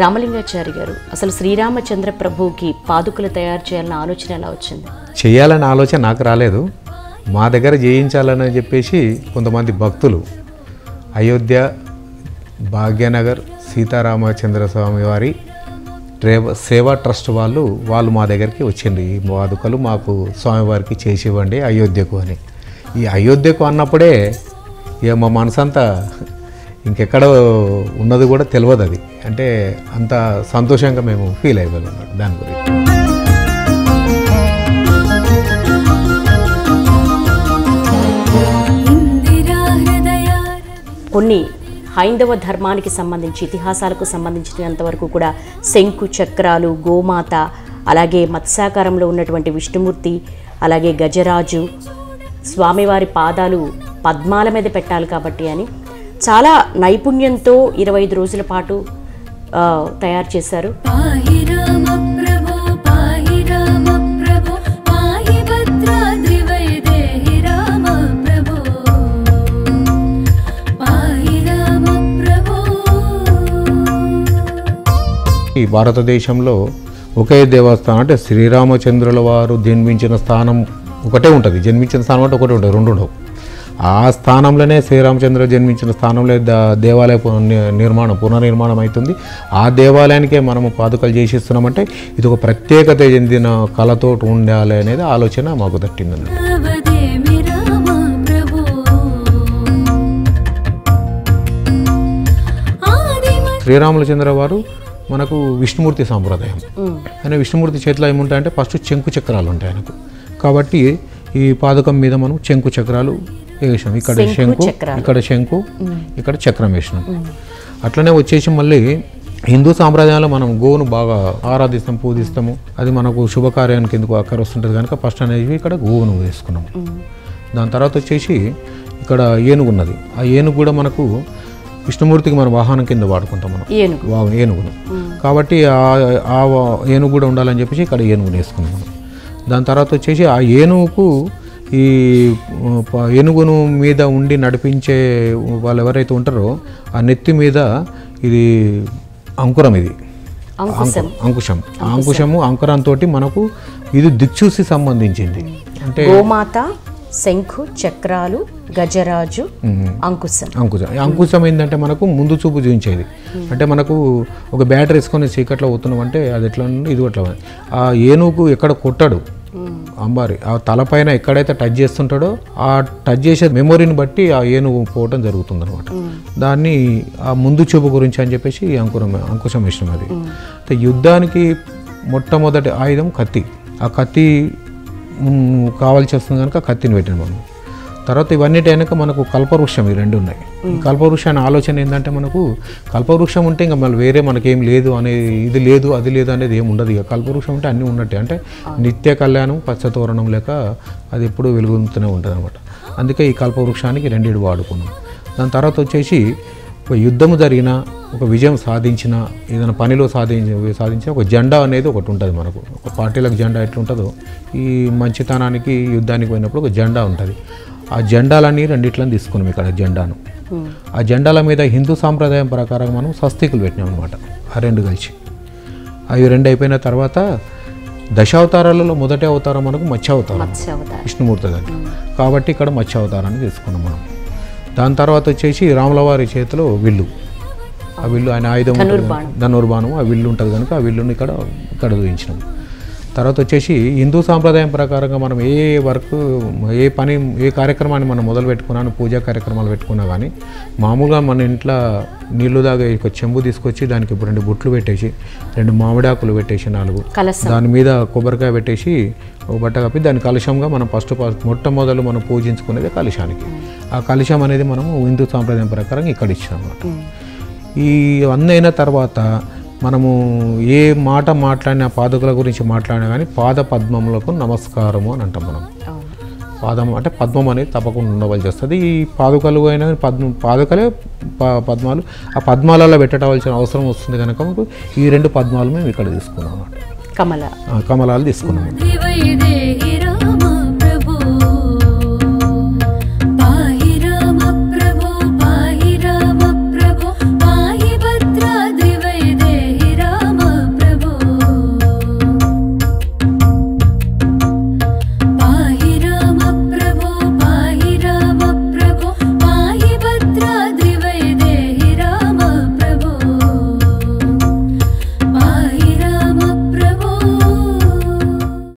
రామలింగాచారి గారు అసలు శ్రీరామచంద్ర ప్రభువుకి పాదుకలు తయారు చేయాలని ఆలోచన ఎలా వచ్చింది? చేయాలని ఆలోచన నాకు రాలేదు. మా దగ్గర చేయించాలని చెప్పేసి కొంతమంది భక్తులు అయోధ్య భాగ్యనగర్ సీతారామచంద్ర స్వామి వారి సేవా ట్రస్ట్ వాళ్ళు మా దగ్గరికి వచ్చింది, ఈ పాదుకలు మాకు స్వామివారికి చేసి ఇవ్వండి అయోధ్యకు అని. ఈ అయోధ్యకు అన్నప్పుడే ఇక మా మనసంతా ఇంకెక్కడ ఉన్నది కూడా తెలియదు. అది అంటే అంత సంతోషంగా మేము ఫీల్ అయిపోయాం దాని గురించి. కొన్ని హైందవ ధర్మానికి సంబంధించి ఇతిహాసాలకు సంబంధించినంతవరకు కూడా శంకు చక్రాలు, గోమాత, అలాగే మత్స్యాకారంలో ఉన్నటువంటి విష్ణుమూర్తి, అలాగే గజరాజు, స్వామివారి పాదాలు పద్మాల మీద పెట్టాలి కాబట్టి అని చాలా నైపుణ్యంతో 25 రోజుల పాటు తయారు చేశారు. ఈ భారతదేశంలో ఒకే దేవస్థానం అంటే శ్రీరామచంద్రుల వారు జన్మించిన స్థానం ఒకటే ఉంటుంది, జన్మించిన స్థానం అంటే ఒకటే ఉంటుంది, రెండు ఉండవు. ఆ స్థానంలోనే శ్రీరామచంద్ర జన్మించిన స్థానంలో దేవాలయ పునర్నిర్మాణం అవుతుంది. ఆ దేవాలయానికే మనము పాదుకలు చేసిస్తున్నామంటే ఇది ఒక ప్రత్యేకత చెందిన కళతో ఉండాలి అనేది ఆలోచన మాకు దట్టిందండి. శ్రీరామచంద్ర వారు మనకు విష్ణుమూర్తి సాంప్రదాయం ఆయన. విష్ణుమూర్తి చేతిలో ఏముంటాయంటే ఫస్ట్ చెంకు చక్రాలు ఉంటాయి ఆయనకు. కాబట్టి ఈ పాదుకం మీద మనం చెంకు చక్రాలు వేసాం, ఇక్కడ శంకు ఇక్కడ చక్రం వేసినాం. అట్లనే వచ్చేసి మళ్ళీ హిందూ సాంప్రదాయంలో మనం గోవును బాగా ఆరాధిస్తాం, పూజిస్తాము. అది మనకు శుభకార్యానికి ఎందుకు అక్కర వస్తుంటుంది కనుక ఫస్ట్ అనేది ఇక్కడ గోవును వేసుకున్నాము. దాని తర్వాత వచ్చేసి ఇక్కడ ఏనుగు ఉన్నది. ఆ ఏనుగు కూడా మనకు విష్ణుమూర్తికి మనం వాహనం కింద వాడుకుంటాం మనం ఏనుగును. కాబట్టి ఆ ఏనుగు కూడా ఉండాలని చెప్పేసి ఇక్కడ ఏనుగును వేసుకున్నాం మనం. దాని తర్వాత వచ్చేసి ఆ ఏనుగుకు ఈ ఏనుగును మీద ఉండి నడిపించే వాళ్ళు ఎవరైతే ఉంటారో ఆ నెత్తి మీద ఇది అంకురం, ఇది అంకుశం. అంకురంతో మనకు ఇది దిక్సూసి సంబంధించింది. అంటే గోమాత, శంఖు చక్రాలు, గజరాజు, అంకుశం ఏంటంటే మనకు ముందు చూపు చూపించేది. అంటే మనకు ఒక బ్యాటరీ వేసుకొని చీకట్లో పోతున్నాం అంటే అది ఎట్లా ఇది అట్లా. ఆ ఏనుగు ఎక్కడ కొట్టాడు అంబారి, ఆ తలపైన ఎక్కడైతే టచ్ చేస్తుంటాడో ఆ టచ్ చేసే మెమొరీని బట్టి ఆ ఏనుగు పోవటం జరుగుతుంది అనమాట. దాన్ని ఆ ముందు చూపు గురించి అని చెప్పేసి అంకుశం విషయం. అది యుద్ధానికి మొట్టమొదటి ఆయుధం కత్తి. ఆ కత్తి కావాల్సి వస్తుంది కనుక కత్తిని పెట్టిన మనం. తర్వాత ఇవన్నిటైనాక మనకు కల్పవృక్షం, ఈ రెండు ఉన్నాయి. ఈ కల్పవృక్షాన్ని ఆలోచన ఏంటంటే మనకు కల్పవృక్షం ఉంటే ఇంకా మళ్ళీ వేరే మనకేం లేదు అనేది, ఇది లేదు అది లేదు అనేది ఏమి ఉండదు. ఇక కల్పవృక్షం అంటే అన్నీ ఉన్నట్టే, అంటే నిత్య కళ్యాణం, పచ్చతోరణం లేక అది ఎప్పుడు వెలుగుతూనే ఉంటుంది అనమాట. అందుకే ఈ కల్పవృక్షానికి రెండేడు వాడుకున్నాం. దాని తర్వాత వచ్చేసి ఒక యుద్ధము జరిగిన, ఒక విజయం సాధించిన, ఏదైనా పనిలో సాధించిన ఒక జెండా అనేది ఒకటి ఉంటుంది మనకు. ఒక పార్టీలకు జెండా ఎట్లుంటుందో ఈ మంచితనానికి యుద్ధానికి పోయినప్పుడు ఒక జెండా ఉంటుంది. ఆ జెండాలని రెండిట్లని తీసుకున్నాం ఇక్కడ జెండాను. ఆ జెండాల మీద హిందూ సాంప్రదాయం ప్రకారం మనం స్వస్తికులు పెట్టినాం అనమాట. ఆ రెండు కలిసి అవి రెండు అయిపోయిన తర్వాత దశావతారాలలో మొదటి అవతారం మనకు మత్స్యావతారం, విష్ణుమూర్తి దగ్గర. కాబట్టి ఇక్కడ మత్స్యావతారాన్ని తీసుకున్నాం మనం. దాని తర్వాత వచ్చేసి రాములవారి చేతిలో విల్లు, ఆ విల్లు ఆయన ఆయుధం ధనుర్బాణం, ఆ విల్లు ఉంటుంది కనుక ఆ విల్లుని ఇక్కడ చూపించినాం. తర్వాత వచ్చేసి హిందూ సాంప్రదాయం ప్రకారంగా మనం ఏ వర్క్, ఏ పని, ఏ కార్యక్రమాన్ని మనం మొదలు పెట్టుకున్నాను, పూజా కార్యక్రమాలు పెట్టుకున్నా కానీ మామూలుగా మన ఇంట్లో నీళ్లు దాగా ఒక చెంబు తీసుకొచ్చి దానికి 2 బుట్లు పెట్టేసి, 2 మామిడాకులు పెట్టేసి, 4 దాని మీద కొబ్బరికాయ పెట్టేసి, ఒక బట్ట కప్పి దాని కలుషంగా మనం ఫస్ట్ మొట్టమొదలు మనం పూజించుకునేది కలుషానికి. ఆ కలుషం అనేది మనం హిందూ సాంప్రదాయం ప్రకారం ఇక్కడ ఇచ్చాం అన్నమాట. ఈ అన్నైన తర్వాత మనము ఏ మాట మాట్లాడినా, పాదుకల గురించి మాట్లాడినా కానీ పాద పద్మములకు నమస్కారము అని అంటాం మనం. పాదం అంటే పద్మం అనేది తప్పకుండా ఉండవలసి వస్తుంది. ఈ పాదుకలు అయినా పాదుకలే పద్మాలు ఆ పద్మాలలో పెట్టవలసిన అవసరం వస్తుంది కనుక మనకు ఈ రెండు పద్మాలు మేము ఇక్కడ తీసుకున్నాం అన్నమాట. కమలాలు తీసుకున్నాం.